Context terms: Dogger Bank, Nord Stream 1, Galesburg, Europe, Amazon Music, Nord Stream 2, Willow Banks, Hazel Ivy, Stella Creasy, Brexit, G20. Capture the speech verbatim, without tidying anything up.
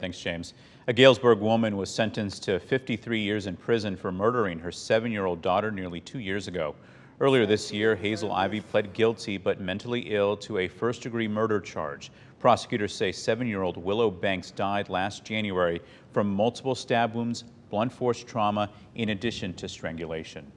Thanks, James. A Galesburg woman was sentenced to fifty-three years in prison for murdering her seven-year-old daughter nearly two years ago. Earlier this year, Hazel Ivy pled guilty but mentally ill to a first-degree murder charge. Prosecutors say seven-year-old Willow Banks died last January from multiple stab wounds, blunt force trauma, in addition to strangulation.